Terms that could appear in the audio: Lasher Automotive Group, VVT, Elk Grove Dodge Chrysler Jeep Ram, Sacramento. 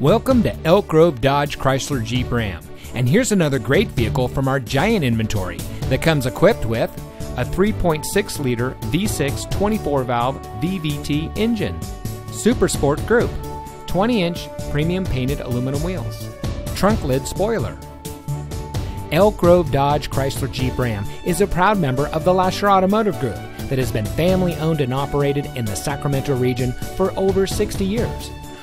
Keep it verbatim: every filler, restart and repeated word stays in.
Welcome to Elk Grove Dodge Chrysler Jeep Ram, and here's another great vehicle from our giant inventory that comes equipped with a three point six liter V six twenty-four valve V V T engine, Super Sport Group, twenty inch premium painted aluminum wheels, trunk lid spoiler. Elk Grove Dodge Chrysler Jeep Ram is a proud member of the Lasher Automotive Group that has been family owned and operated in the Sacramento region for over sixty years.